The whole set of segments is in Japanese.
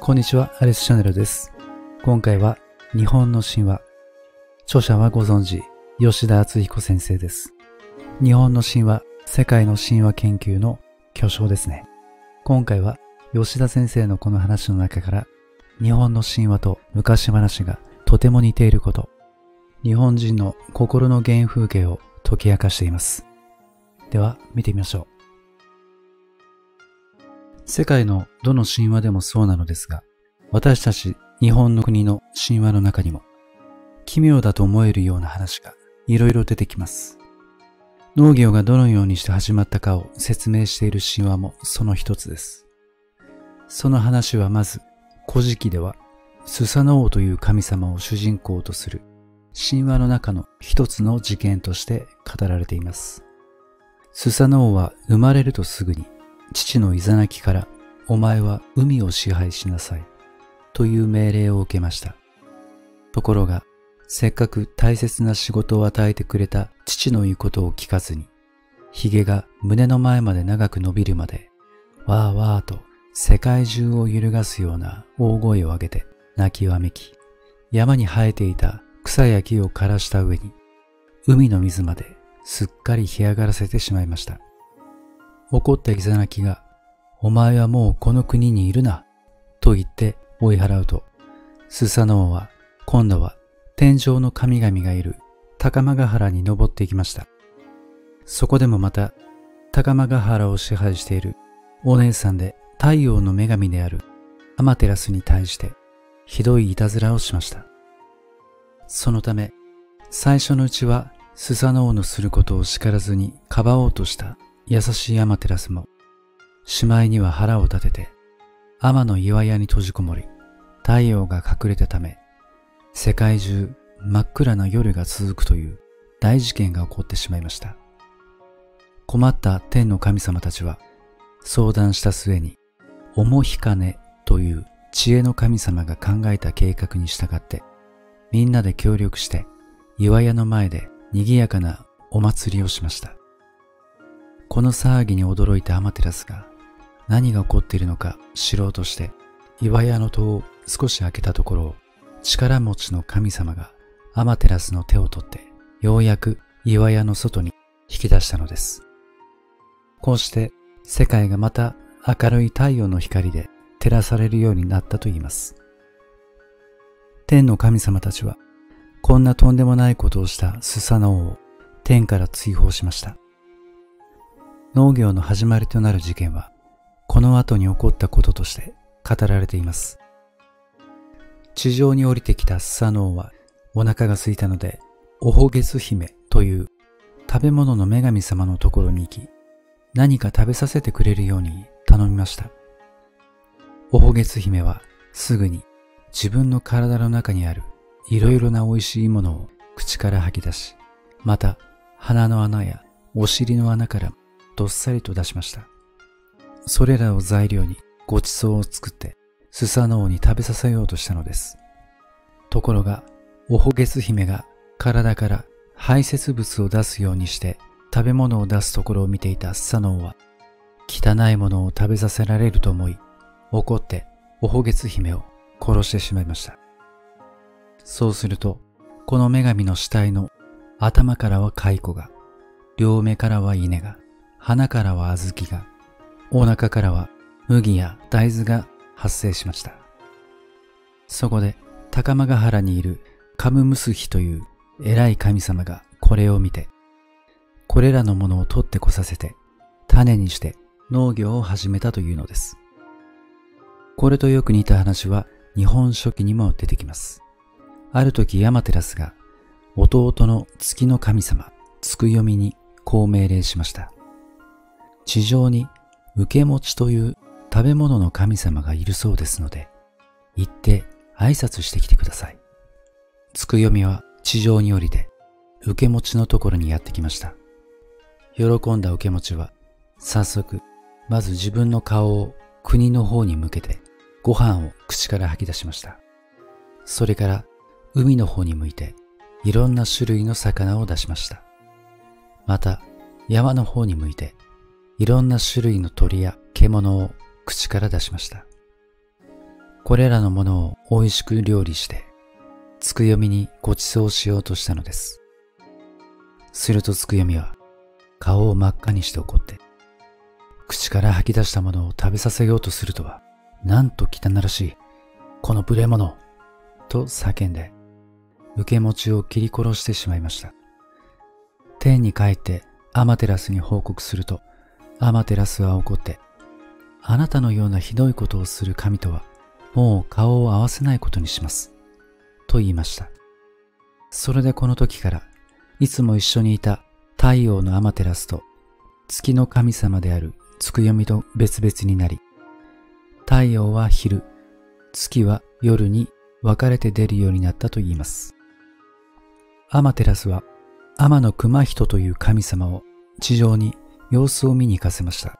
こんにちは、アレスチャンネルです。今回は日本の神話。著者はご存知、吉田篤彦先生です。日本の神話、世界の神話研究の巨匠ですね。今回は吉田先生のこの話の中から、日本の神話と昔話がとても似ていること、日本人の心の原風景を解き明かしています。では、見てみましょう。世界のどの神話でもそうなのですが、私たち日本の国の神話の中にも、奇妙だと思えるような話がいろいろ出てきます。農業がどのようにして始まったかを説明している神話もその一つです。その話はまず、古事記では、スサノオという神様を主人公とする神話の中の一つの事件として語られています。スサノオは生まれるとすぐに、父のイザナキから、お前は海を支配しなさい、という命令を受けました。ところが、せっかく大切な仕事を与えてくれた父の言うことを聞かずに、髭が胸の前まで長く伸びるまで、わーわーと世界中を揺るがすような大声を上げて泣きわめき、山に生えていた草や木を枯らした上に、海の水まですっかり干上がらせてしまいました。怒ったイザナキが、お前はもうこの国にいるな、と言って追い払うと、スサノオは今度は天上の神々がいる高間ヶ原に登っていきました。そこでもまた高間ヶ原を支配しているお姉さんで太陽の女神であるアマテラスに対してひどいいたずらをしました。そのため、最初のうちはスサノオのすることを叱らずにかばおうとした。優しいアマテラスも、しまいには腹を立てて、天の岩屋に閉じこもり、太陽が隠れたため、世界中真っ暗な夜が続くという大事件が起こってしまいました。困った天の神様たちは、相談した末に、オモヒカネという知恵の神様が考えた計画に従って、みんなで協力して、岩屋の前で賑やかなお祭りをしました。この騒ぎに驚いたアマテラスが何が起こっているのか知ろうとして岩屋の戸を少し開けたところを力持ちの神様がアマテラスの手を取ってようやく岩屋の外に引き出したのです。こうして世界がまた明るい太陽の光で照らされるようになったといいます。天の神様たちはこんなとんでもないことをしたスサノオを天から追放しました。農業の始まりとなる事件は、この後に起こったこととして語られています。地上に降りてきたスサノオは、お腹が空いたので、オホゲツ姫という食べ物の女神様のところに行き、何か食べさせてくれるように頼みました。オホゲツ姫はすぐに自分の体の中にあるいろいろな美味しいものを口から吐き出し、また鼻の穴やお尻の穴からどっさりと出しました。それらを材料にごちそうを作ってスサノオに食べさせようとしたのです。ところが、オホゲツ姫が体から排泄物を出すようにして食べ物を出すところを見ていたスサノオは、汚いものを食べさせられると思い、怒ってオホゲツ姫を殺してしまいました。そうすると、この女神の死体の頭からは蚕が、両目からは稲が、花からは小豆が、お腹からは麦や大豆が発生しました。そこで高間ヶ原にいるカムムスヒという偉い神様がこれを見て、これらのものを取ってこさせて、種にして農業を始めたというのです。これとよく似た話は日本書紀にも出てきます。ある時アマテラスが弟の月の神様、ツクヨミにこう命令しました。地上に受け持ちという食べ物の神様がいるそうですので、行って挨拶してきてください。ツクヨミは地上に降りて、受け持ちのところにやってきました。喜んだ受け持ちは、早速、まず自分の顔を国の方に向けて、ご飯を口から吐き出しました。それから、海の方に向いて、いろんな種類の魚を出しました。また、山の方に向いて、いろんな種類の鳥や獣を口から出しました。これらのものを美味しく料理して、ツクヨミにご馳走しようとしたのです。するとツクヨミは、顔を真っ赤にして怒って、口から吐き出したものを食べさせようとするとは、なんと汚らしい、この無礼者と叫んで、受け持ちを切り殺してしまいました。天に帰ってアマテラスに報告すると、アマテラスは怒って、あなたのようなひどいことをする神とは、もう顔を合わせないことにします。と言いました。それでこの時から、いつも一緒にいた太陽のアマテラスと、月の神様であるツクヨミと別々になり、太陽は昼、月は夜に分かれて出るようになったと言います。アマテラスは天の熊人という神様を地上に様子を見に行かせました。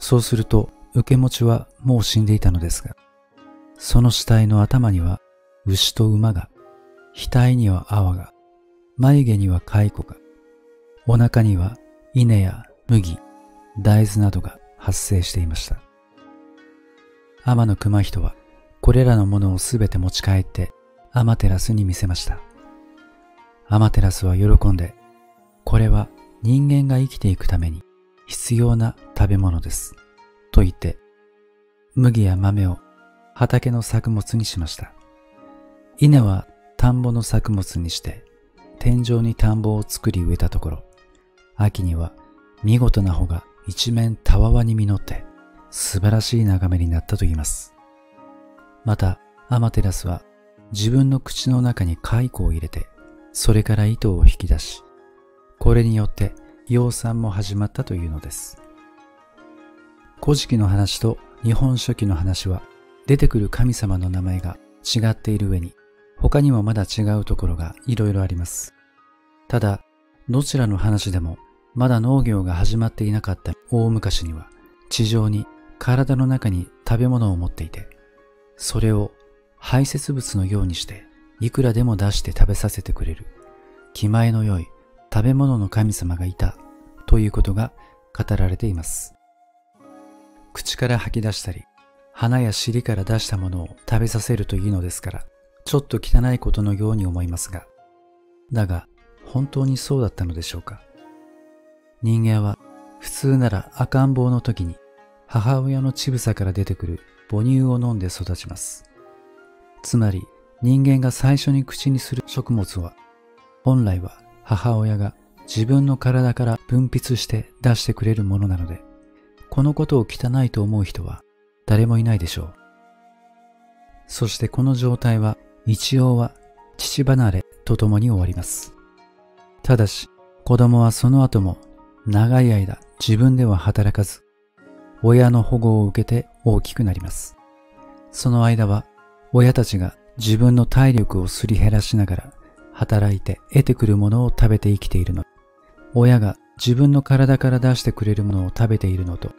そうすると受け持ちはもう死んでいたのですが、その死体の頭には牛と馬が、額には泡が、眉毛には蚕が、お腹には稲や麦、大豆などが発生していました。天の熊人はこれらのものをすべて持ち帰ってアマテラスに見せました。アマテラスは喜んで、これは人間が生きていくために必要な食べ物です。と言って、麦や豆を畑の作物にしました。稲は田んぼの作物にして、天井に田んぼを作り植えたところ、秋には見事な穂が一面たわわに実って素晴らしい眺めになったと言います。またアマテラスは自分の口の中に蚕を入れて、それから糸を引き出し、これによって養蚕も始まったというのです。古事記の話と日本書紀の話は出てくる神様の名前が違っている上に、他にもまだ違うところがいろいろあります。ただ、どちらの話でもまだ農業が始まっていなかった大昔には、地上に体の中に食べ物を持っていて、それを排泄物のようにしていくらでも出して食べさせてくれる気前の良い食べ物の神様がいたということが語られています。口から吐き出したり、鼻や尻から出したものを食べさせるというのですから、ちょっと汚いことのように思いますが、だが本当にそうだったのでしょうか。人間は普通なら赤ん坊の時に母親の乳房から出てくる母乳を飲んで育ちます。つまり人間が最初に口にする食物は、本来は母親が自分の体から分泌して出してくれるものなので、このことを汚いと思う人は誰もいないでしょう。そしてこの状態は一応は乳離れとともに終わります。ただし子供はその後も長い間自分では働かず、親の保護を受けて大きくなります。その間は親たちが自分の体力をすり減らしながら働いて得てくるものを食べて生きているの。親が自分の体から出してくれるものを食べているのと、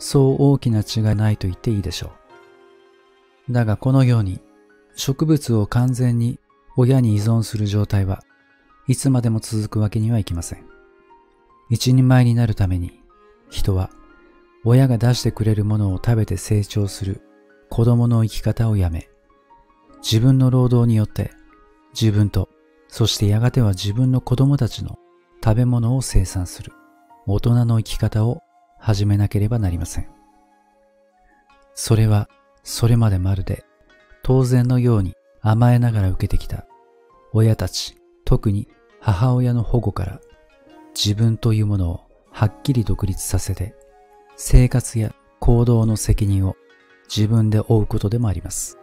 そう大きな違いないと言っていいでしょう。だがこのように植物を完全に親に依存する状態はいつまでも続くわけにはいきません。一人前になるために人は親が出してくれるものを食べて成長する子供の生き方をやめ、自分の労働によって自分と、そしてやがては自分の子供たちの食べ物を生産する大人の生き方を始めなければなりません。それはそれまでまるで当然のように甘えながら受けてきた親たち、特に母親の保護から自分というものをはっきり独立させて、生活や行動の責任を自分で負うことでもあります。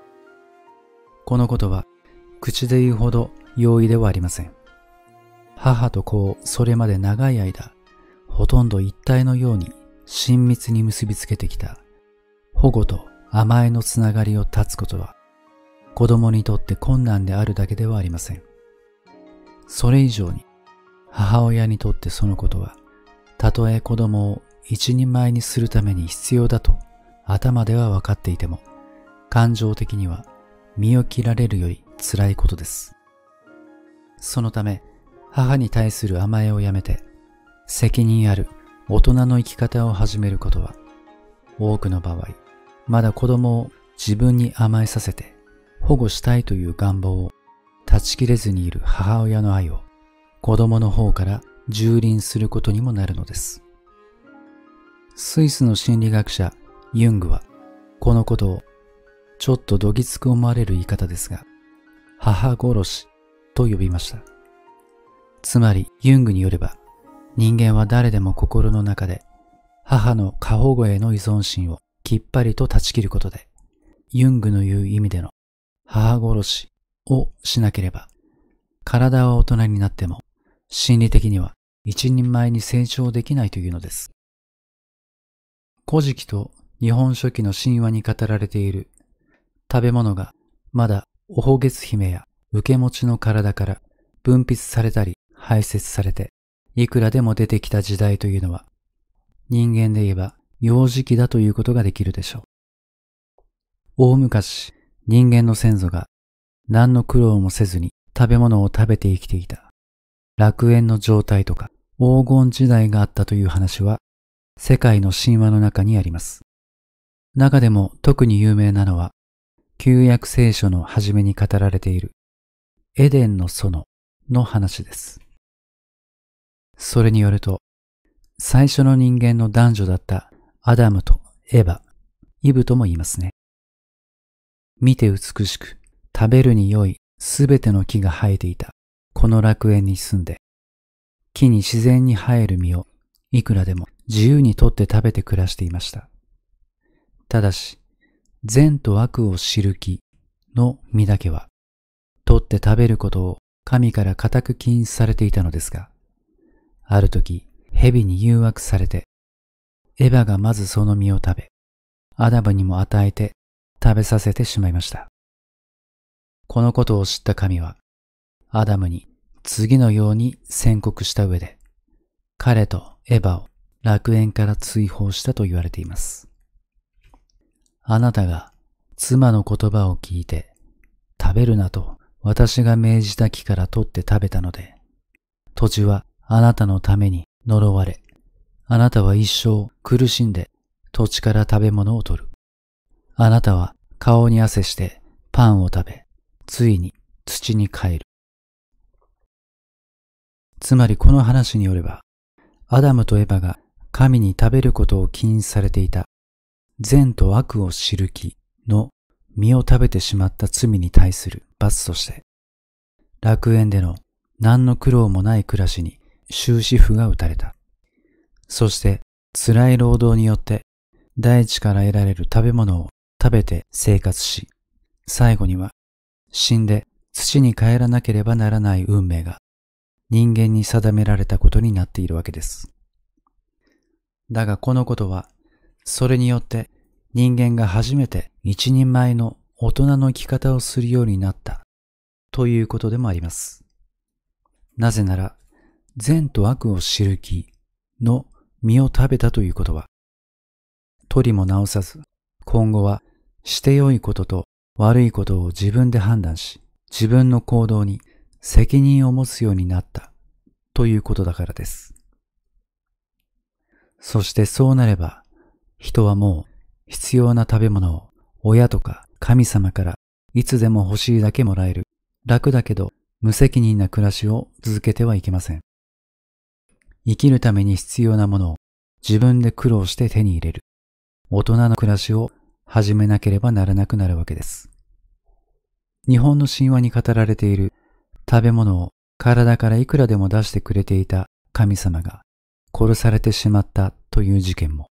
このことは口で言うほど容易ではありません。母と子をそれまで長い間、ほとんど一体のように親密に結びつけてきた保護と甘えのつながりを断つことは、子供にとって困難であるだけではありません。それ以上に母親にとってそのことは、たとえ子供を一人前にするために必要だと頭では分かっていても、感情的には身を切られるより辛いことです。そのため、母に対する甘えをやめて、責任ある大人の生き方を始めることは、多くの場合、まだ子供を自分に甘えさせて保護したいという願望を断ち切れずにいる母親の愛を子供の方から蹂躙することにもなるのです。スイスの心理学者ユングはこのことをちょっとどぎつく思われる言い方ですが、母殺しと呼びました。つまりユングによれば、人間は誰でも心の中で母の過保護への依存心をきっぱりと断ち切ることで、ユングの言う意味での母殺しをしなければ、体は大人になっても心理的には一人前に成長できないというのです。古事記と日本書紀の神話に語られている食べ物がまだおほげつ姫や受け持ちの体から分泌されたり排泄されていくらでも出てきた時代というのは、人間で言えば幼児期だということができるでしょう。大昔、人間の先祖が何の苦労もせずに食べ物を食べて生きていた楽園の状態とか黄金時代があったという話は世界の神話の中にあります。中でも特に有名なのは旧約聖書の初めに語られているエデンの園の話です。それによると、最初の人間の男女だったアダムとエバ、イブとも言いますね。見て美しく、食べるに良いすべての木が生えていた、この楽園に住んで、木に自然に生える実をいくらでも自由に取って食べて暮らしていました。ただし、善と悪を知る木の実だけは、取って食べることを神から固く禁止されていたのですが、ある時、蛇に誘惑されて、エヴァがまずその実を食べ、アダムにも与えて食べさせてしまいました。このことを知った神は、アダムに次のように宣告した上で、彼とエヴァを楽園から追放したと言われています。あなたが妻の言葉を聞いて、食べるなと私が命じた木から取って食べたので、土地はあなたのために呪われ、あなたは一生苦しんで土地から食べ物を取る。あなたは顔に汗してパンを食べ、ついに土に帰る。つまりこの話によれば、アダムとエヴァが神に食べることを禁止されていた善と悪を知る木の実を食べてしまった罪に対する罰として、楽園での何の苦労もない暮らしに終止符が打たれた。そして辛い労働によって大地から得られる食べ物を食べて生活し、最後には死んで土に帰らなければならない運命が人間に定められたことになっているわけです。だがこのことは、それによって人間が初めて一人前の大人の生き方をするようになったということでもあります。なぜなら、善と悪を知る木の実を食べたということは、取りも直さず、今後はして良いことと悪いことを自分で判断し、自分の行動に責任を持つようになったということだからです。そしてそうなれば、人はもう必要な食べ物を親とか神様からいつでも欲しいだけもらえる、楽だけど無責任な暮らしを続けてはいけません。生きるために必要なものを自分で苦労して手に入れる、大人の暮らしを始めなければならなくなるわけです。日本の神話に語られている食べ物を体からいくらでも出してくれていた神様が殺されてしまったという事件も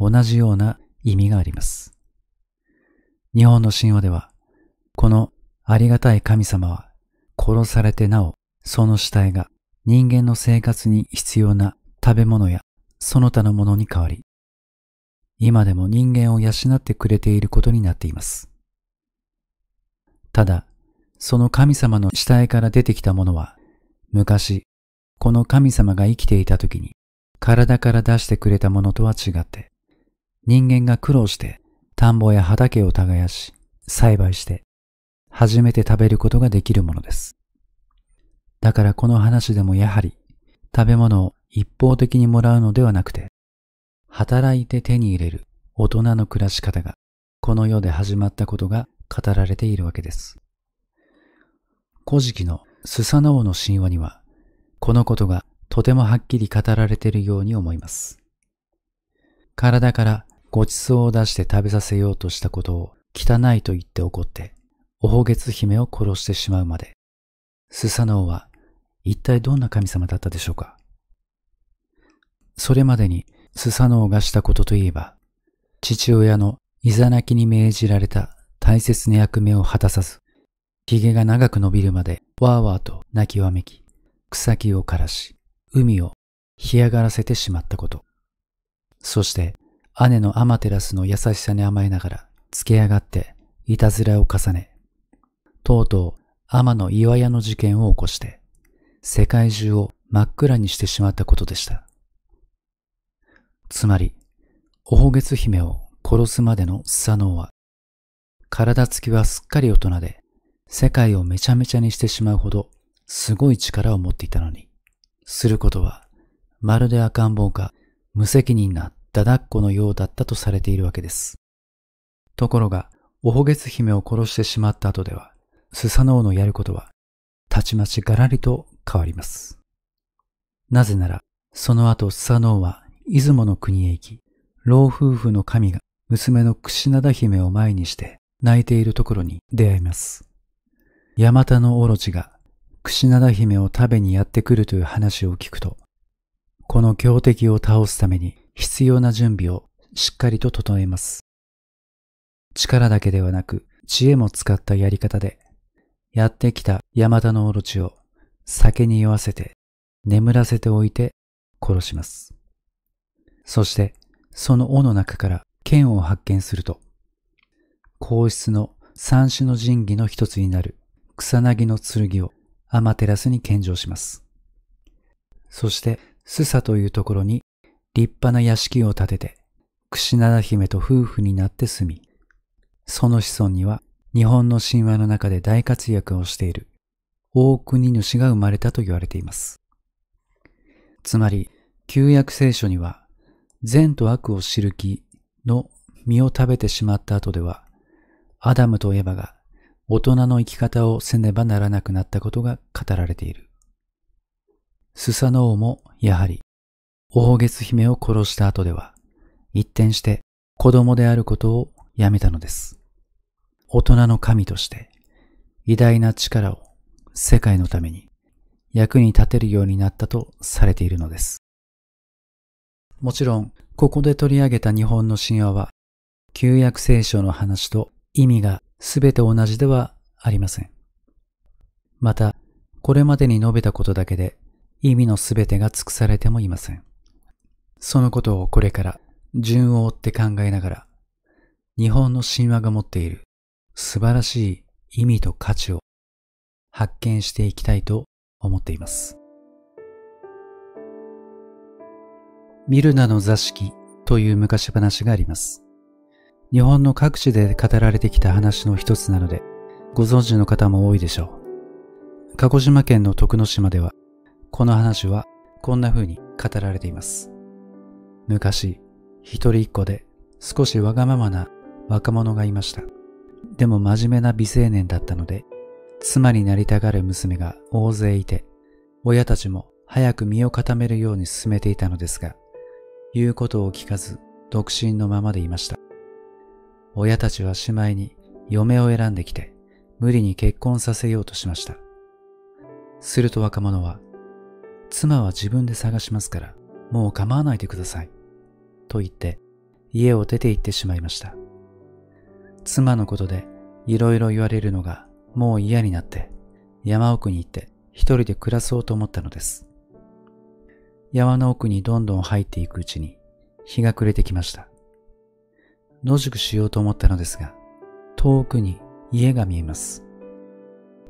同じような意味があります。日本の神話では、このありがたい神様は殺されてなお、その死体が人間の生活に必要な食べ物やその他のものに変わり、今でも人間を養ってくれていることになっています。ただ、その神様の死体から出てきたものは、昔、この神様が生きていた時に体から出してくれたものとは違って、人間が苦労して田んぼや畑を耕し、栽培して、初めて食べることができるものです。だからこの話でもやはり食べ物を一方的にもらうのではなくて、働いて手に入れる大人の暮らし方がこの世で始まったことが語られているわけです。古事記のスサノオの神話には、このことがとてもはっきり語られているように思います。体からごちそうを出して食べさせようとしたことを汚いと言って怒って、おほげつ姫を殺してしまうまで、スサノオは一体どんな神様だったでしょうか。それまでにスサノオがしたことといえば、父親のイザナキに命じられた大切な役目を果たさず、髭が長く伸びるまでワーワーと泣きわめき、草木を枯らし、海を干上がらせてしまったこと。そして姉のアマテラスの優しさに甘えながら、つけ上がっていたずらを重ね、とうとう天の岩屋の事件を起こして、世界中を真っ暗にしてしまったことでした。つまり、おほげつ姫を殺すまでのスサノオは、体つきはすっかり大人で、世界をめちゃめちゃにしてしまうほど、すごい力を持っていたのに、することは、まるで赤ん坊か、無責任なだだっこのようだったとされているわけです。ところが、おほげつ姫を殺してしまった後では、スサノオのやることは、たちまちガラリと変わります。なぜなら、その後スサノオは、出雲の国へ行き、老夫婦の神が娘のクシナダ姫を前にして泣いているところに出会います。ヤマタノオロチがクシナダ姫を食べにやってくるという話を聞くと、この強敵を倒すために必要な準備をしっかりと整えます。力だけではなく知恵も使ったやり方で、やってきたヤマタノオロチを酒に酔わせて眠らせておいて殺します。そして、その尾の中から剣を発見すると、皇室の三種の神器の一つになる草薙の剣をアマテラスに献上します。そしてスサというところに立派な屋敷を建てて、クシナダ姫と夫婦になって住み、その子孫には日本の神話の中で大活躍をしている大国主が生まれたと言われています。つまり、旧約聖書には、善と悪を知る木の実を食べてしまった後では、アダムとエバが大人の生き方をせねばならなくなったことが語られている。スサノオもやはり、おほげつ姫を殺した後では、一転して子供であることをやめたのです。大人の神として、偉大な力を世界のために役に立てるようになったとされているのです。もちろん、ここで取り上げた日本の神話は、旧約聖書の話と意味がすべて同じではありません。また、これまでに述べたことだけで、意味のすべてが尽くされてもいません。そのことをこれから順を追って考えながら、日本の神話が持っている素晴らしい意味と価値を発見していきたいと思っています。ミルナの座敷という昔話があります。日本の各地で語られてきた話の一つなので、ご存知の方も多いでしょう。鹿児島県の徳之島では、この話はこんな風に語られています。昔、一人っ子で少しわがままな若者がいました。でも真面目な美青年だったので、妻になりたがる娘が大勢いて、親たちも早く身を固めるように勧めていたのですが、言うことを聞かず、独身のままでいました。親たちはしまいに嫁を選んできて、無理に結婚させようとしました。すると若者は、妻は自分で探しますから、もう構わないでください。と言って、家を出て行ってしまいました。妻のことで、いろいろ言われるのが、もう嫌になって、山奥に行って、一人で暮らそうと思ったのです。山の奥にどんどん入っていくうちに日が暮れてきました。野宿しようと思ったのですが、遠くに家が見えます。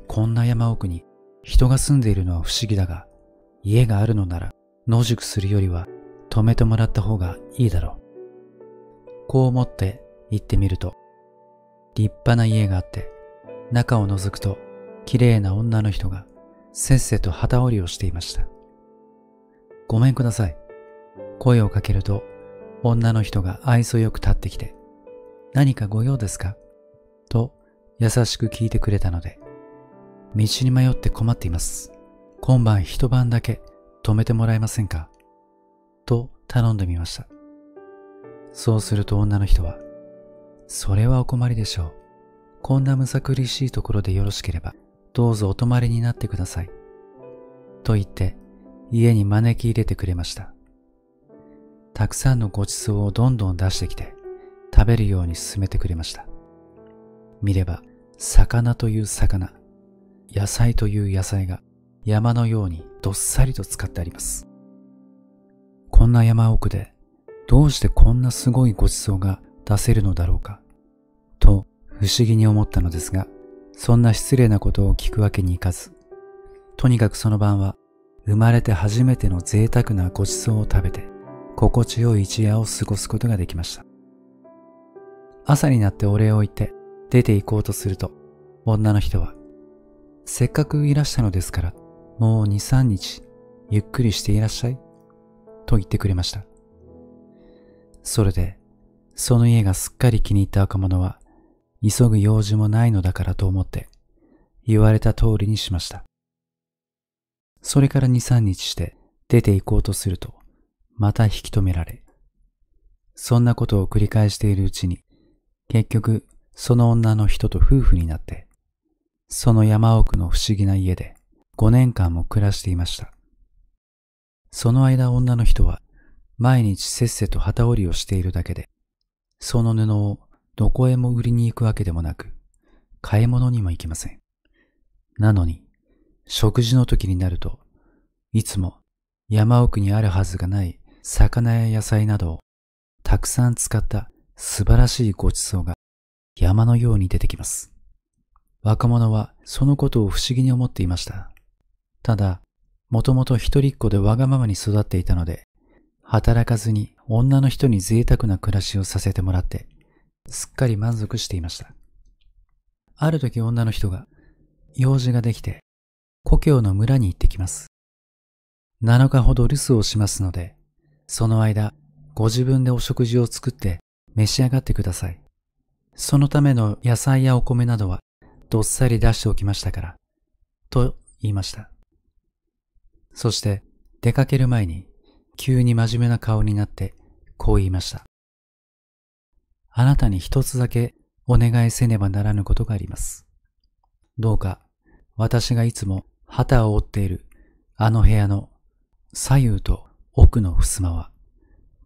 こんな山奥に人が住んでいるのは不思議だが、家があるのなら野宿するよりは泊めてもらった方がいいだろう。こう思って行ってみると、立派な家があって、中を覗くと綺麗な女の人がせっせと機織りをしていました。ごめんください。声をかけると、女の人が愛想よく立ってきて、何かご用ですかと優しく聞いてくれたので、道に迷って困っています。今晩一晩だけ泊めてもらえませんかと頼んでみました。そうすると女の人は、それはお困りでしょう。こんなむさ苦しいところでよろしければ、どうぞお泊まりになってください。と言って、家に招き入れてくれました。たくさんのごちそうをどんどん出してきて、食べるように勧めてくれました。見れば、魚という魚、野菜という野菜が山のようにどっさりと使ってあります。こんな山奥で、どうしてこんなすごいごちそうが出せるのだろうか、と不思議に思ったのですが、そんな失礼なことを聞くわけにいかず、とにかくその晩は生まれて初めての贅沢なごちそうを食べて、心地よい一夜を過ごすことができました。朝になってお礼を言って出て行こうとすると、女の人は、せっかくいらしたのですから、もう2、3日ゆっくりしていらっしゃい、と言ってくれました。それで、その家がすっかり気に入った若者は、急ぐ用事もないのだからと思って、言われた通りにしました。それから2、3日して出て行こうとすると、また引き止められ、そんなことを繰り返しているうちに、結局その女の人と夫婦になって、その山奥の不思議な家で5年間も暮らしていました。その間女の人は、毎日せっせと機織りをしているだけで、その布をどこへも売りに行くわけでもなく、買い物にも行きません。なのに、食事の時になると、いつも山奥にあるはずがない魚や野菜などをたくさん使った素晴らしいごちそうが山のように出てきます。若者はそのことを不思議に思っていました。ただ、もともと一人っ子でわがままに育っていたので、働かずに女の人に贅沢な暮らしをさせてもらって、すっかり満足していました。ある時女の人が、用事ができて、故郷の村に行ってきます。7日ほど留守をしますので、その間、ご自分でお食事を作って召し上がってください。そのための野菜やお米などは、どっさり出しておきましたから、と言いました。そして、出かける前に、急に真面目な顔になって、こう言いました。あなたに一つだけお願いせねばならぬことがあります。どうか、私がいつも旗を折っているあの部屋の左右と奥の襖は、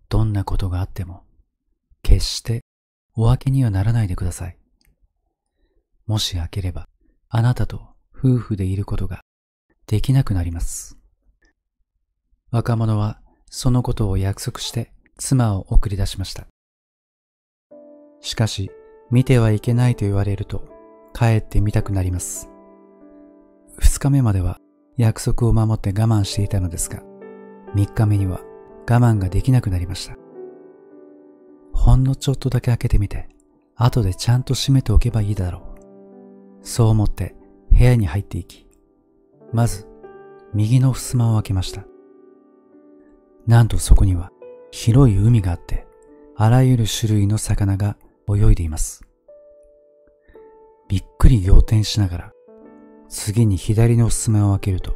どんなことがあっても、決してお開けにはならないでください。もし開ければ、あなたと夫婦でいることができなくなります。若者は、そのことを約束して妻を送り出しました。しかし、見てはいけないと言われると、帰ってみたくなります。2日目までは約束を守って我慢していたのですが、3日目には我慢ができなくなりました。ほんのちょっとだけ開けてみて、後でちゃんと閉めておけばいいだろう。そう思って部屋に入っていき、まず右の襖を開けました。なんとそこには広い海があって、あらゆる種類の魚が泳いでいます。びっくり仰天しながら、次に左の襖を開けると、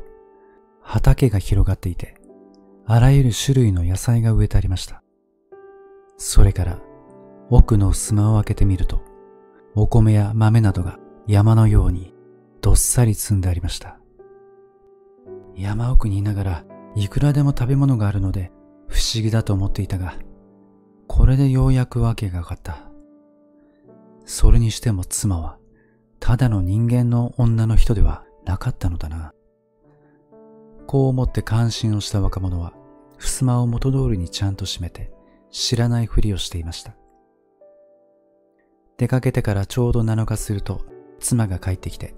畑が広がっていて、あらゆる種類の野菜が植えてありました。それから、奥の襖を開けてみると、お米や豆などが山のようにどっさり積んでありました。山奥にいながら、いくらでも食べ物があるので不思議だと思っていたが、これでようやくわけが分かった。それにしても妻は、ただの人間の女の人ではなかったのだな。こう思って感心をした若者は、襖を元通りにちゃんと閉めて、知らないふりをしていました。出かけてからちょうど7日すると、妻が帰ってきて、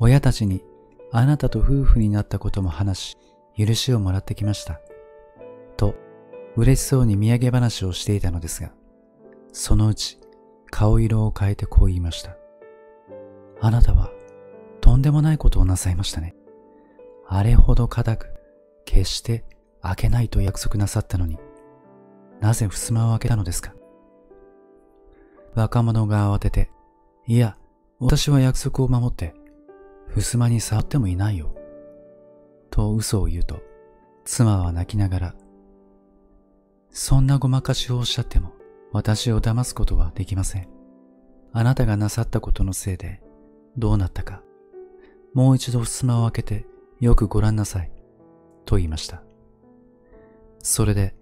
親たちにあなたと夫婦になったことも話し、許しをもらってきました。と、嬉しそうに土産話をしていたのですが、そのうち、顔色を変えてこう言いました。あなたは、とんでもないことをなさいましたね。あれほど固く、決して開けないと約束なさったのに、なぜ襖を開けたのですか。若者が慌てて、いや、私は約束を守って、襖に触ってもいないよ。と嘘を言うと、妻は泣きながら、そんなごまかしをおっしゃっても、私を騙すことはできません。あなたがなさったことのせいで、どうなったか。もう一度襖を開けて、よくご覧なさい。と言いました。それで、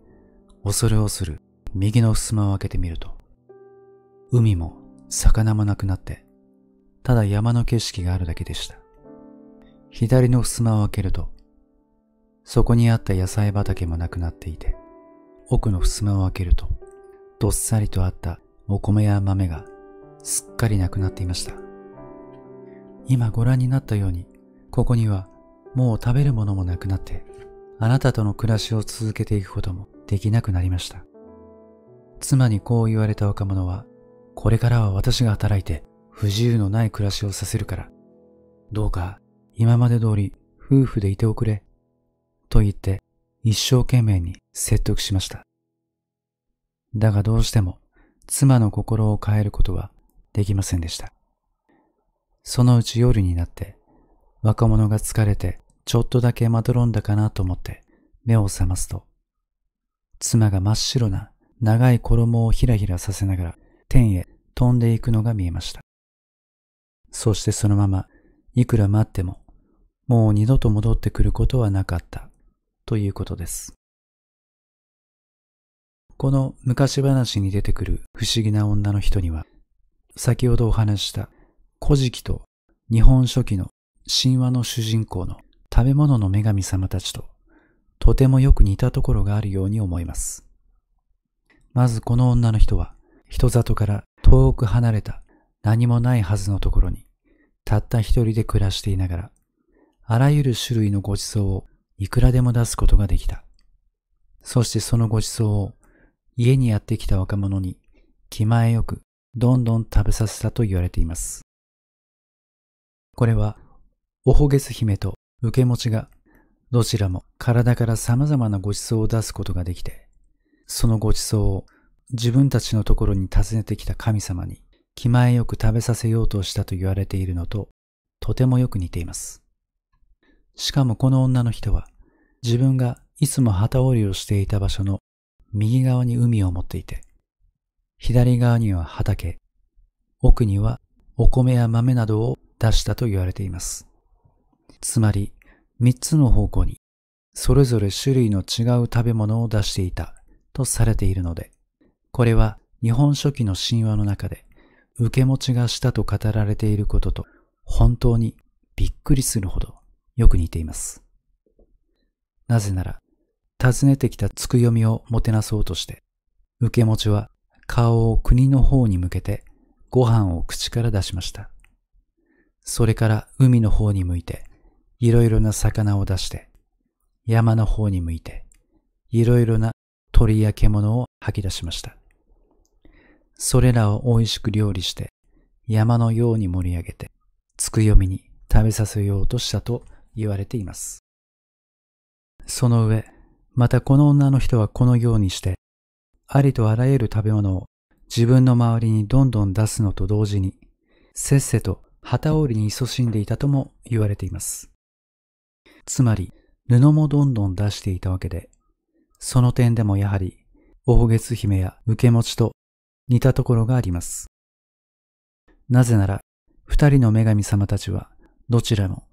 恐る恐る、右の襖を開けてみると、海も魚もなくなって、ただ山の景色があるだけでした。左の襖を開けると、そこにあった野菜畑もなくなっていて、奥の襖を開けると、どっさりとあったお米や豆がすっかりなくなっていました。今ご覧になったように、ここにはもう食べるものもなくなって、あなたとの暮らしを続けていくこともできなくなりました。妻にこう言われた若者は、これからは私が働いて不自由のない暮らしをさせるから、どうか今まで通り夫婦でいておくれ、と言って一生懸命に説得しました。だがどうしても妻の心を変えることはできませんでした。そのうち夜になって若者が疲れてちょっとだけまどろんだかなと思って目を覚ますと、妻が真っ白な長い衣をひらひらさせながら天へ飛んでいくのが見えました。そしてそのままいくら待ってももう二度と戻ってくることはなかったということです。この昔話に出てくる不思議な女の人には、先ほどお話した古事記と日本書紀の神話の主人公の食べ物の女神様たちととてもよく似たところがあるように思います。まずこの女の人は、人里から遠く離れた何もないはずのところにたった一人で暮らしていながら、あらゆる種類のご馳走をいくらでも出すことができた。そしてそのご馳走を家にやってきた若者に気前よくどんどん食べさせたと言われています。これはおほげつ姫と受け持ちがどちらも体から様々なご馳走を出すことができて、そのご馳走を自分たちのところに訪ねてきた神様に気前よく食べさせようとしたと言われているのととてもよく似ています。しかもこの女の人は自分がいつも旗織りをしていた場所の右側に海を持っていて、左側には畑、奥にはお米や豆などを出したと言われています。つまり3つの方向にそれぞれ種類の違う食べ物を出していたとされているので、これは日本書紀の神話の中で受け持ちがしたと語られていることと本当にびっくりするほどよく似ています。なぜなら、訪ねてきたつくよみをもてなそうとして、受け持ちは顔を国の方に向けてご飯を口から出しました。それから海の方に向いていろいろな魚を出して、山の方に向いていろいろな鳥や獣を吐き出しました。それらを美味しく料理して、山のように盛り上げて、つくよみに食べさせようとしたと言われています。その上、またこの女の人はこのようにして、ありとあらゆる食べ物を自分の周りにどんどん出すのと同時に、せっせと旗織りに勤しんでいたとも言われています。つまり、布もどんどん出していたわけで、その点でもやはり、おほげつ姫や受け持ちと似たところがあります。なぜなら、二人の女神様たちは、どちらも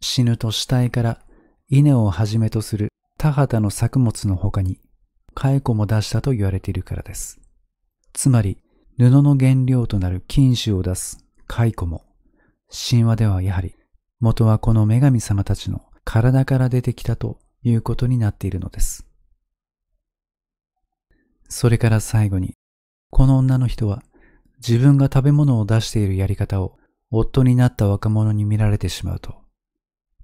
死ぬと死体から稲をはじめとする田畑の作物の他に、蚕も出したと言われているからです。つまり、布の原料となる金糸を出す蚕も、神話ではやはり、元はこの女神様たちの体から出てきたということになっているのです。それから最後に、この女の人は自分が食べ物を出しているやり方を夫になった若者に見られてしまうと、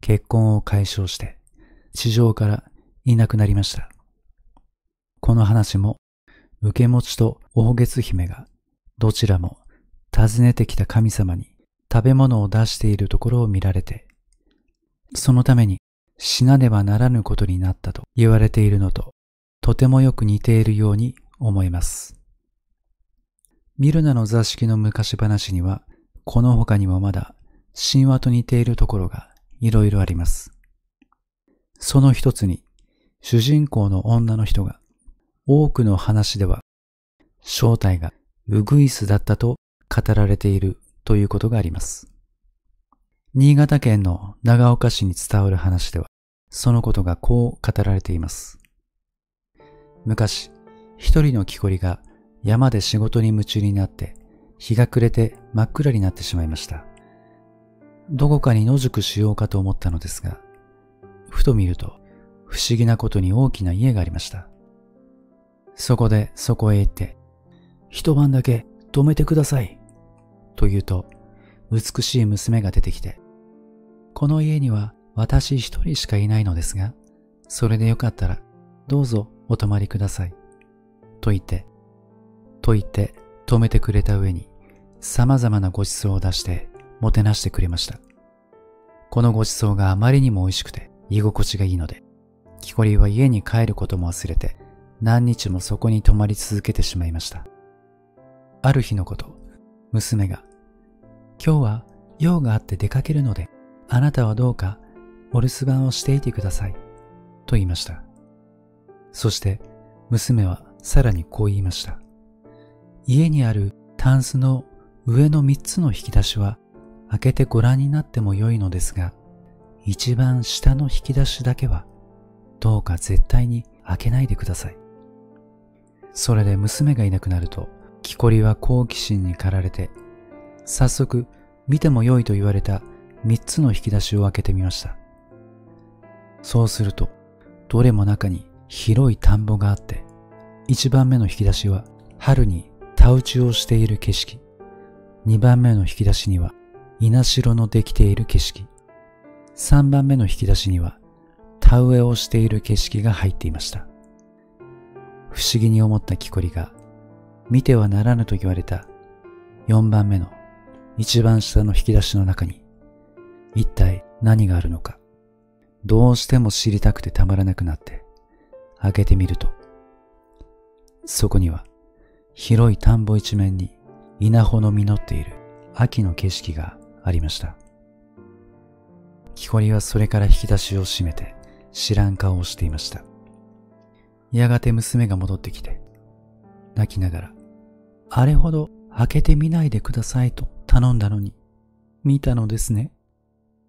結婚を解消して地上からいなくなりました。この話も、受け持ちとおほげつ姫がどちらも訪ねてきた神様に食べ物を出しているところを見られて、そのために死なねばならぬことになったと言われているのと、とてもよく似ているように思います。ミルナの座敷の昔話には、この他にもまだ神話と似ているところがいろいろあります。その一つに、主人公の女の人が、多くの話では、正体がウグイスだったと語られているということがあります。新潟県の長岡市に伝わる話では、そのことがこう語られています。昔、一人の木こりが山で仕事に夢中になって、日が暮れて真っ暗になってしまいました。どこかに野宿しようかと思ったのですが、ふと見ると、不思議なことに大きな家がありました。そこでそこへ行って、一晩だけ泊めてください。と言うと、美しい娘が出てきて、この家には私一人しかいないのですが、それでよかったらどうぞお泊まりください。と言って泊めてくれた上に、様々なご馳走を出してもてなしてくれました。このご馳走があまりにも美味しくて居心地がいいので、木こりは家に帰ることも忘れて、何日もそこに泊まり続けてしまいました。ある日のこと、娘が、今日は用があって出かけるので、あなたはどうかお留守番をしていてください、と言いました。そして娘はさらにこう言いました。家にあるタンスの上の3つの引き出しは開けてご覧になっても良いのですが、一番下の引き出しだけはどうか絶対に開けないでください。それで娘がいなくなると、木こりは好奇心に駆られて、早速、見ても良いと言われた3つの引き出しを開けてみました。そうすると、どれも中に広い田んぼがあって、1番目の引き出しは春に田打ちをしている景色、2番目の引き出しには稲城のできている景色、3番目の引き出しには田植えをしている景色が入っていました。不思議に思った木こりが、見てはならぬと言われた4番目の一番下の引き出しの中に一体何があるのか、どうしても知りたくてたまらなくなって開けてみると、そこには広い田んぼ一面に稲穂の実っている秋の景色がありました。木こりはそれから引き出しを閉めて知らん顔をしていました。やがて娘が戻ってきて、泣きながら、あれほど開けてみないでくださいと頼んだのに、見たのですね、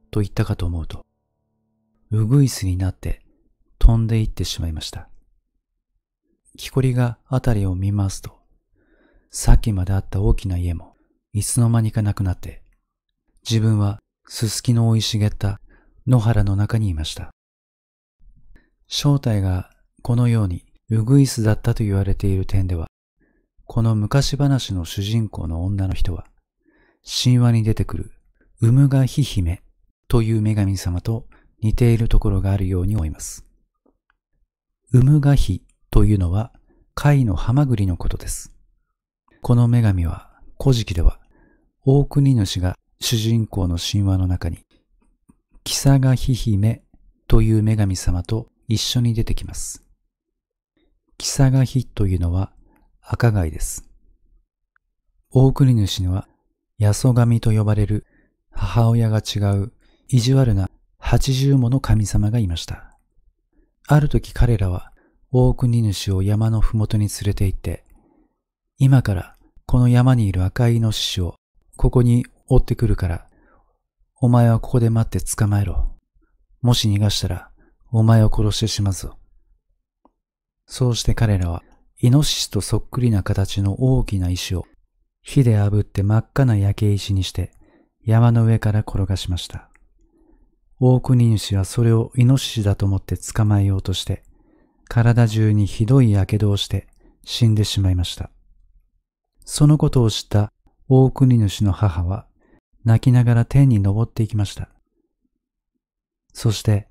と言ったかと思うと、ウグイスになって飛んでいってしまいました。木こりがあたりを見回すと、さっきまであった大きな家もいつの間にかなくなって、自分はススキの生い茂った野原の中にいました。正体がこのようにウグイスだったと言われている点では、この昔話の主人公の女の人は、神話に出てくるウムガヒ姫という女神様と似ているところがあるように思います。ウムガヒというのは貝のハマグリのことです。この女神は古事記では、大国主が主人公の神話の中に、キサガヒ姫という女神様と一緒に出てきます。キサガヒというのは赤貝です。大国主にはヤソ神と呼ばれる母親が違う意地悪な80もの神様がいました。ある時彼らは大国主を山のふもとに連れて行って、今からこの山にいる赤いイノシシをここに追ってくるから、お前はここで待って捕まえろ。もし逃がしたらお前を殺してしまうぞ。そうして彼らは、イノシシとそっくりな形の大きな石を、火で炙って真っ赤な焼け石にして、山の上から転がしました。大国主はそれをイノシシだと思って捕まえようとして、体中にひどいやけどをして死んでしまいました。そのことを知った大国主の母は、泣きながら天に登っていきました。そして、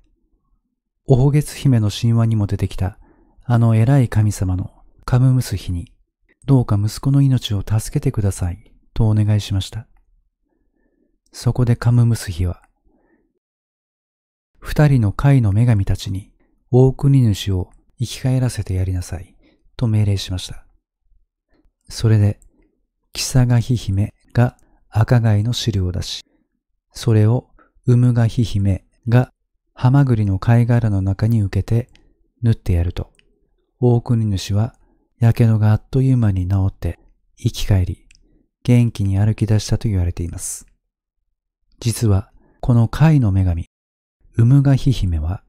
おほげつ姫の神話にも出てきた、あの偉い神様のカムムスヒに、どうか息子の命を助けてください、とお願いしました。そこでカムムスヒは、2人の貝の女神たちに、大国主を生き返らせてやりなさい、と命令しました。それで、妃がひ姫が赤貝の飼料だし、それを産がひ姫がハマグリの貝殻の中に受けて縫ってやると、大国主はやけどがあっという間に治って生き返り、元気に歩き出したと言われています。実はこの貝の女神、産がひ姫は、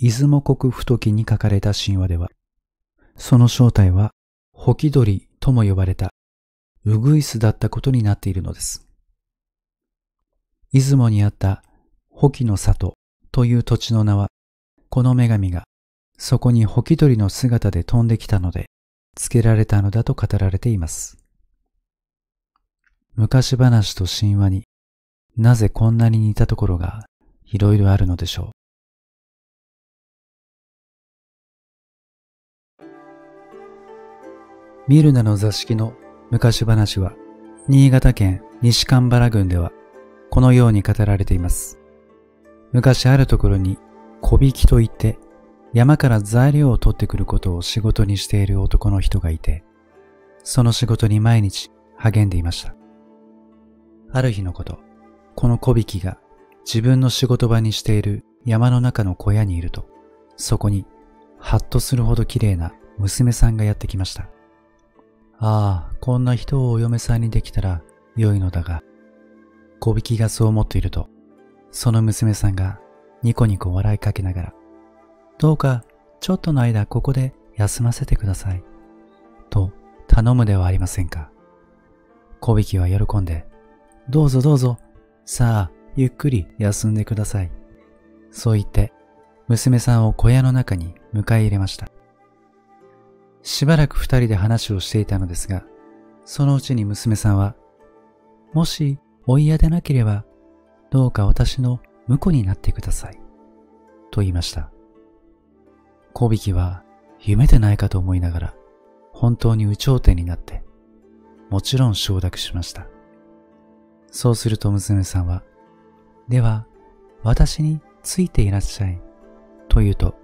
出雲国太記に書かれた神話では、その正体はホキドリとも呼ばれたウグイスだったことになっているのです。出雲にあったホキの里という土地の名は、この女神がそこにホキドリの姿で飛んできたので、付けられたのだと語られています。昔話と神話になぜこんなに似たところがいろいろあるのでしょう。ミルナの座敷の昔話は、新潟県西蒲原郡ではこのように語られています。昔あるところに小引きといって、山から材料を取ってくることを仕事にしている男の人がいて、その仕事に毎日励んでいました。ある日のこと、この小引きが自分の仕事場にしている山の中の小屋にいると、そこにハッとするほど綺麗な娘さんがやってきました。ああ、こんな人をお嫁さんにできたら良いのだが、小引きがそう思っていると、その娘さんがニコニコ笑いかけながら、どうかちょっとの間ここで休ませてください、と頼むではありませんか。小引きは喜んで、どうぞどうぞ、さあゆっくり休んでください。そう言って、娘さんを小屋の中に迎え入れました。しばらく二人で話をしていたのですが、そのうちに娘さんは、もしお嫌でなければ、どうか私の婿になってください、と言いました。小引は夢でないかと思いながら、本当に有頂天になって、もちろん承諾しました。そうすると娘さんは、では私についていらっしゃい、と言うと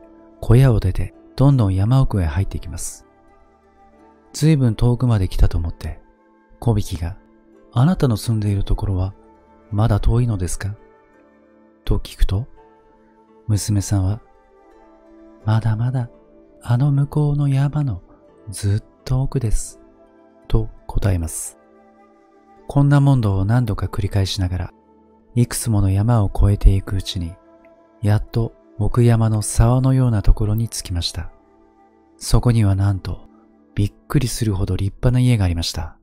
小屋を出てどんどん山奥へ入っていきます。ずいぶん遠くまで来たと思って、小引が、あなたの住んでいるところは、まだ遠いのですか？と聞くと、娘さんは、まだまだ、あの向こうの山の、ずっと奥です。と答えます。こんな問答を何度か繰り返しながら、いくつもの山を越えていくうちに、やっと奥山の沢のようなところに着きました。そこにはなんと、びっくりするほど立派な家がありました。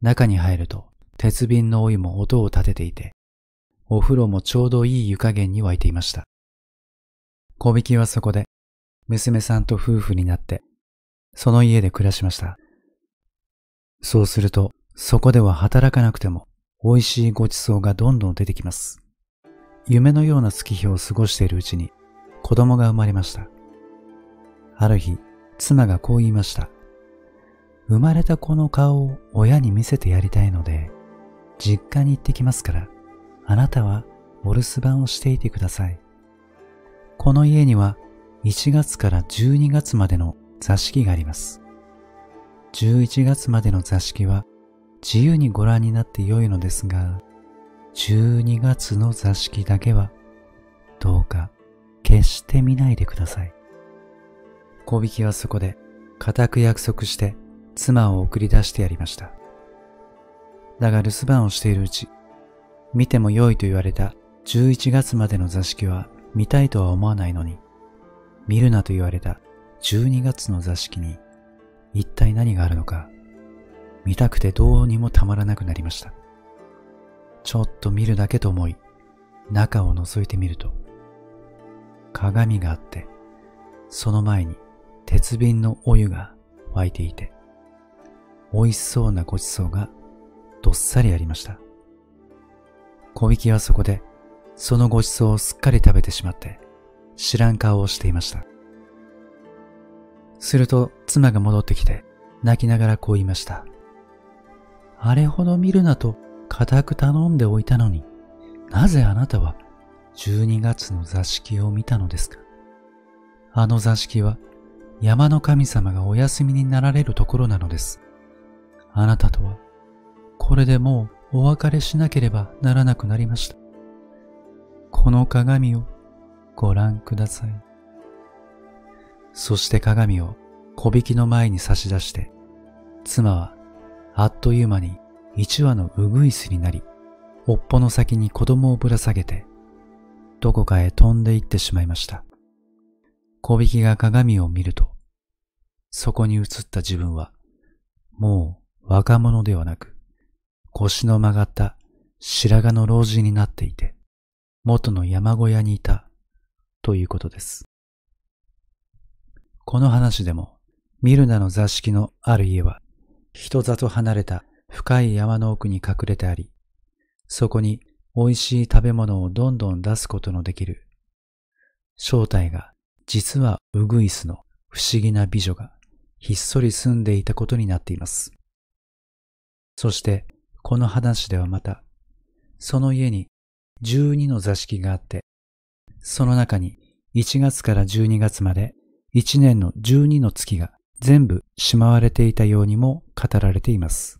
中に入ると、鉄瓶のお湯も音を立てていて、お風呂もちょうどいい湯加減に沸いていました。小引はそこで、娘さんと夫婦になって、その家で暮らしました。そうすると、そこでは働かなくても、美味しいごちそうがどんどん出てきます。夢のような月日を過ごしているうちに、子供が生まれました。ある日、妻がこう言いました。生まれた子の顔を親に見せてやりたいので、実家に行ってきますから、あなたはお留守番をしていてください。この家には1月から12月までの座敷があります。11月までの座敷は自由にご覧になって良いのですが、12月の座敷だけはどうか決して見ないでください。小引はそこで固く約束して妻を送り出してやりました。だが留守番をしているうち、見ても良いと言われた11月までの座敷は見たいとは思わないのに、見るなと言われた12月の座敷に一体何があるのか、見たくてどうにもたまらなくなりました。ちょっと見るだけと思い、中を覗いてみると、鏡があって、その前に鉄瓶のお湯が沸いていて、美味しそうなごちそうがどっさりありました。小引はそこで、そのごちそうをすっかり食べてしまって、知らん顔をしていました。すると妻が戻ってきて、泣きながらこう言いました。あれほど見るなと固く頼んでおいたのに、なぜあなたは12月の座敷を見たのですか。あの座敷は山の神様がお休みになられるところなのです。あなたとはこれでもうお別れしなければならなくなりました。この鏡をご覧ください。そして鏡を小引きの前に差し出して、妻はあっという間に一羽のうぐいすになり、尾っぽの先に子供をぶら下げて、どこかへ飛んで行ってしまいました。小引きが鏡を見ると、そこに映った自分は、もう若者ではなく、腰の曲がった白髪の老人になっていて、元の山小屋にいた、ということです。この話でも、ミルナの座敷のある家は、人里離れた深い山の奥に隠れてあり、そこに美味しい食べ物をどんどん出すことのできる、正体が実はウグイスの不思議な美女がひっそり住んでいたことになっています。そしてこの話ではまた、その家に12の座敷があって、その中に1月から12月まで1年の12の月が全部しまわれていたようにも語られています。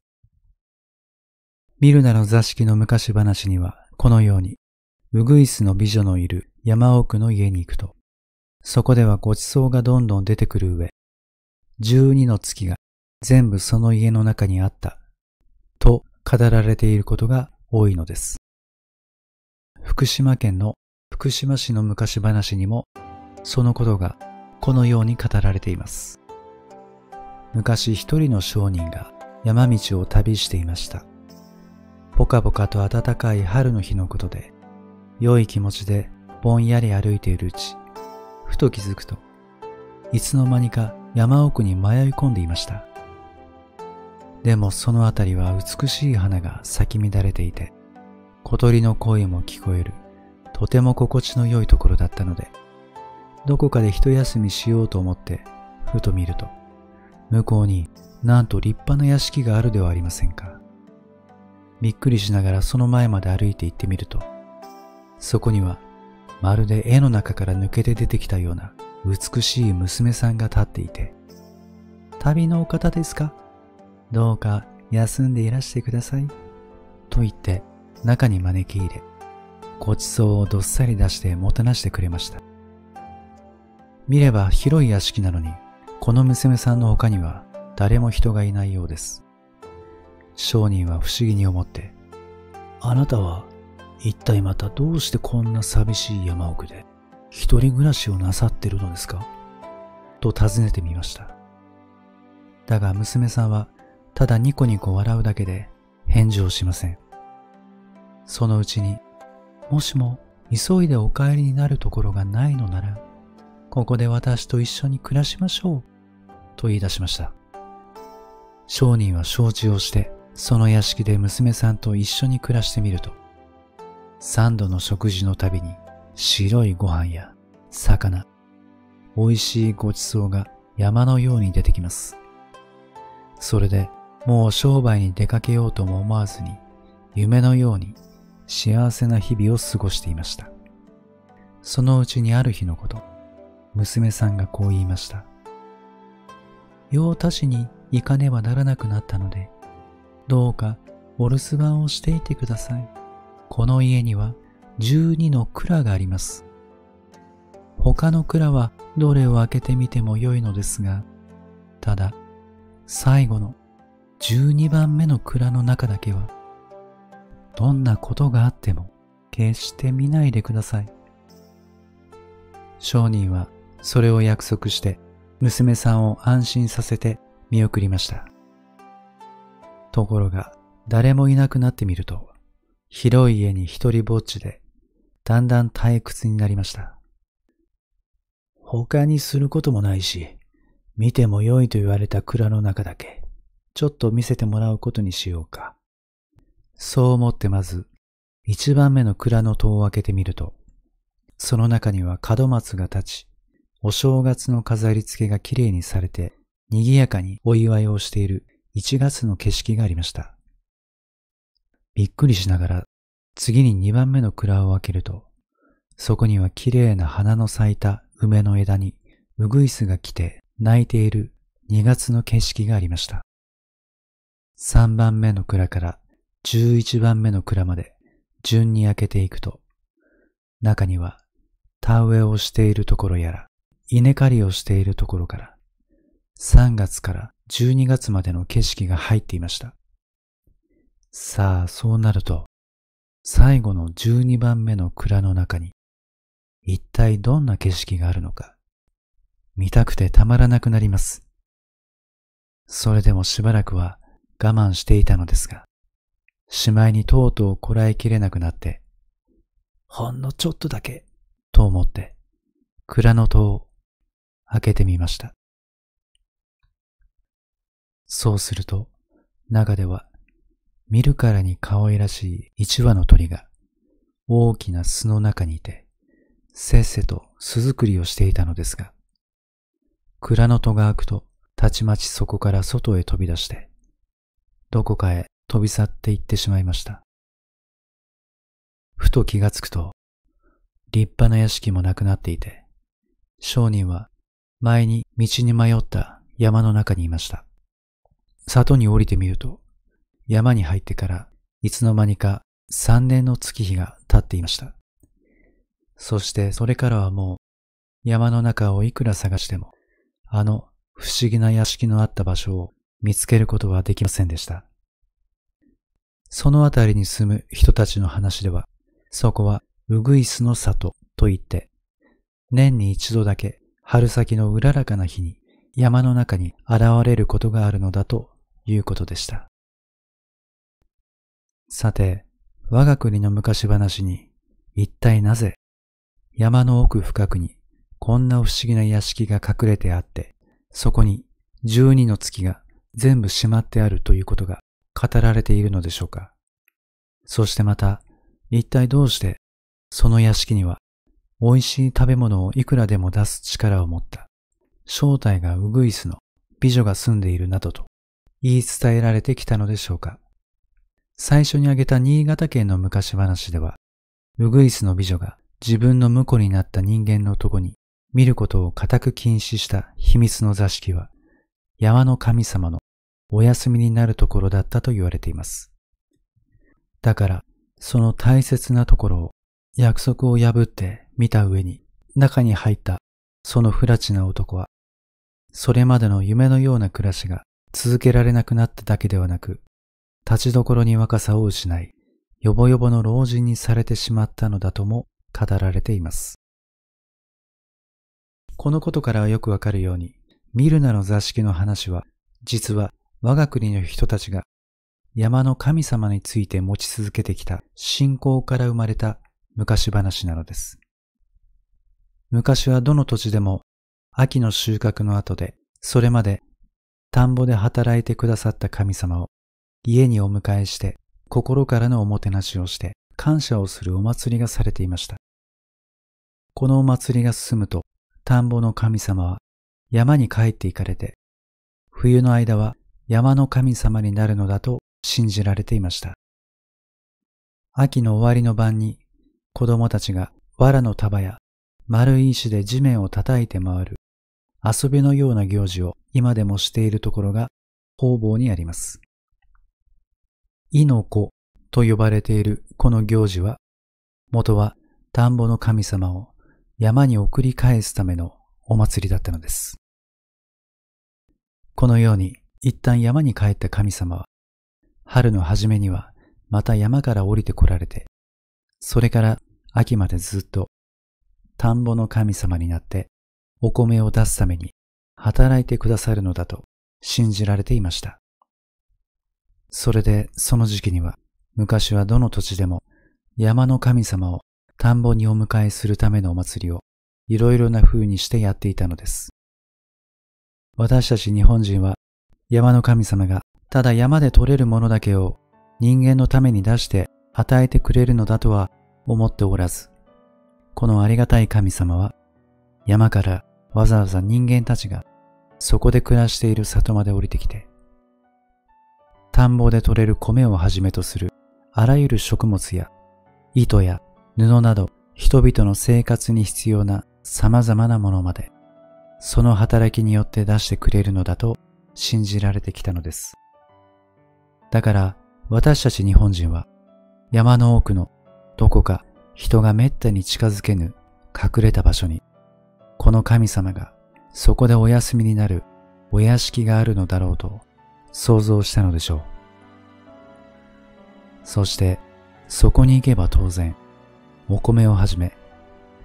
ミルナの座敷の昔話にはこのように、ウグイスの美女のいる山奥の家に行くと、そこではごちそうがどんどん出てくる上、12の月が全部その家の中にあった、と語られていることが多いのです。福島県の福島市の昔話にも、そのことがこのように語られています。昔一人の商人が山道を旅していました。ぽかぽかと暖かい春の日のことで、良い気持ちでぼんやり歩いているうち、ふと気づくと、いつの間にか山奥に迷い込んでいました。でもそのあたりは美しい花が咲き乱れていて、小鳥の声も聞こえる、とても心地の良いところだったので、どこかで一休みしようと思って、ふと見ると、向こうになんと立派な屋敷があるではありませんか。びっくりしながらその前まで歩いて行ってみると、そこにはまるで絵の中から抜けて出てきたような美しい娘さんが立っていて、旅のお方ですか？どうか休んでいらしてください。と言って中に招き入れ、ごちそうをどっさり出してもてなしてくれました。見れば広い屋敷なのに、この娘さんの他には誰も人がいないようです。商人は不思議に思って、あなたは一体またどうしてこんな寂しい山奥で一人暮らしをなさってるのですか？と尋ねてみました。だが娘さんはただニコニコ笑うだけで返事をしません。そのうちに、もしも急いでお帰りになるところがないのなら、ここで私と一緒に暮らしましょう、と言い出しました。商人は承知をして、その屋敷で娘さんと一緒に暮らしてみると、三度の食事のたびに白いご飯や魚、美味しいごちそうが山のように出てきます。それでもう商売に出かけようとも思わずに、夢のように幸せな日々を過ごしていました。そのうちにある日のこと、娘さんがこう言いました。用足しに行かねばならなくなったので、どうかお留守番をしていてください。この家には12の蔵があります。他の蔵はどれを開けてみても良いのですが、ただ最後の12番目の蔵の中だけは、どんなことがあっても決して見ないでください。商人はそれを約束して、娘さんを安心させて見送りました。ところが誰もいなくなってみると、広い家に一人ぼっちで、だんだん退屈になりました。他にすることもないし、見ても良いと言われた蔵の中だけ、ちょっと見せてもらうことにしようか。そう思ってまず、一番目の蔵の戸を開けてみると、その中には門松が立ち、お正月の飾り付けがきれいにされて、賑やかにお祝いをしている1月の景色がありました。びっくりしながら次に2番目の蔵を開けると、そこにはきれいな花の咲いた梅の枝にうぐいすが来て泣いている2月の景色がありました。3番目の蔵から11番目の蔵まで順に開けていくと、中には田植えをしているところやら、稲刈りをしているところから、3月から12月までの景色が入っていました。さあ、そうなると、最後の12番目の蔵の中に、一体どんな景色があるのか、見たくてたまらなくなります。それでもしばらくは我慢していたのですが、しまいにとうとうこらえきれなくなって、ほんのちょっとだけ、と思って、蔵の戸を開けてみました。そうすると、中では、見るからに可愛らしい一羽の鳥が、大きな巣の中にいて、せっせと巣作りをしていたのですが、蔵の戸が開くと、たちまちそこから外へ飛び出して、どこかへ飛び去っていってしまいました。ふと気がつくと、立派な屋敷もなくなっていて、商人は前に道に迷った山の中にいました。里に降りてみると、山に入ってからいつの間にか3年の月日が経っていました。そしてそれからはもう山の中をいくら探しても、あの不思議な屋敷のあった場所を見つけることはできませんでした。そのあたりに住む人たちの話では、そこはうぐいすの里といって、年に一度だけ春先のうららかな日に山の中に現れることがあるのだということでした。さて、我が国の昔話に一体なぜ山の奥深くにこんな不思議な屋敷が隠れてあって、そこに12の月が全部しまってあるということが語られているのでしょうか。そしてまた、一体どうしてその屋敷には、美味しい食べ物をいくらでも出す力を持った、正体がウグイスの美女が住んでいるなどと言い伝えられてきたのでしょうか。最初に挙げた新潟県の昔話では、ウグイスの美女が自分の婿になった人間のとこに見ることを固く禁止した秘密の座敷は、山の神様のお休みになるところだったと言われています。だから、その大切なところを、約束を破って見た上に中に入ったその不埒な男は、それまでの夢のような暮らしが続けられなくなっただけではなく、立ちどころに若さを失い、よぼよぼの老人にされてしまったのだとも語られています。このことからはよくわかるように、ミルナの座敷の話は、実は我が国の人たちが山の神様について持ち続けてきた信仰から生まれた昔話なのです。昔はどの土地でも秋の収穫の後で、それまで田んぼで働いてくださった神様を家にお迎えして心からのおもてなしをして感謝をするお祭りがされていました。このお祭りが進むと田んぼの神様は山に帰って行かれて、冬の間は山の神様になるのだと信じられていました。秋の終わりの晩に子供たちが藁の束や丸い石で地面を叩いて回る遊びのような行事を今でもしているところが方々にあります。イの子と呼ばれているこの行事は、元は田んぼの神様を山に送り返すためのお祭りだったのです。このように一旦山に帰った神様は、春の初めにはまた山から降りてこられて、それから秋までずっと田んぼの神様になってお米を出すために働いてくださるのだと信じられていました。それでその時期には昔はどの土地でも山の神様を田んぼにお迎えするためのお祭りをいろいろな風にしてやっていたのです。私たち日本人は山の神様がただ山で採れるものだけを人間のために出して与えてくれるのだとは思っておらず、このありがたい神様は山からわざわざ人間たちがそこで暮らしている里まで降りてきて、田んぼで採れる米をはじめとするあらゆる食物や糸や布など人々の生活に必要な様々なものまで、その働きによって出してくれるのだと信じられてきたのです。だから私たち日本人は山の奥のどこか人がめったに近づけぬ隠れた場所に、この神様がそこでお休みになるお屋敷があるのだろうと想像したのでしょう。そしてそこに行けば当然、お米をはじめ、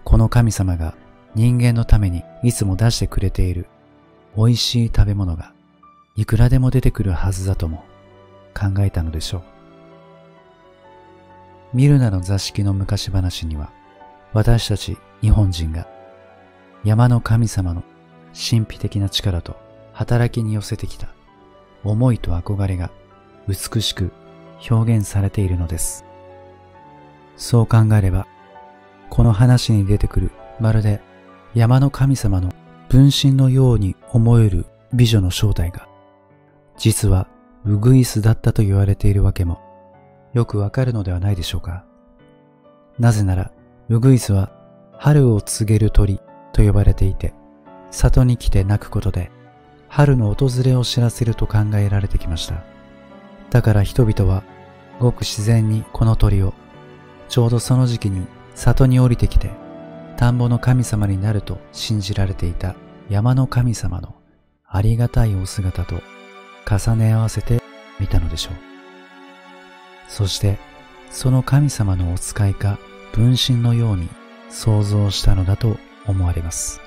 この神様が人間のためにいつも出してくれている美味しい食べ物がいくらでも出てくるはずだとも考えたのでしょう。ミルナの座敷の昔話には、私たち日本人が山の神様の神秘的な力と働きに寄せてきた思いと憧れが美しく表現されているのです。そう考えれば、この話に出てくるまるで山の神様の分身のように思える美女の正体が、実はウグイスだったと言われているわけもよくわかるのではないでしょうか。なぜなら、ウグイスは春を告げる鳥と呼ばれていて、里に来て鳴くことで春の訪れを知らせると考えられてきました。だから人々はごく自然にこの鳥を、ちょうどその時期に里に降りてきて田んぼの神様になると信じられていた山の神様のありがたいお姿と重ね合わせてみたのでしょう。そしてその神様のお使いか分身のように想像したのだと思われます。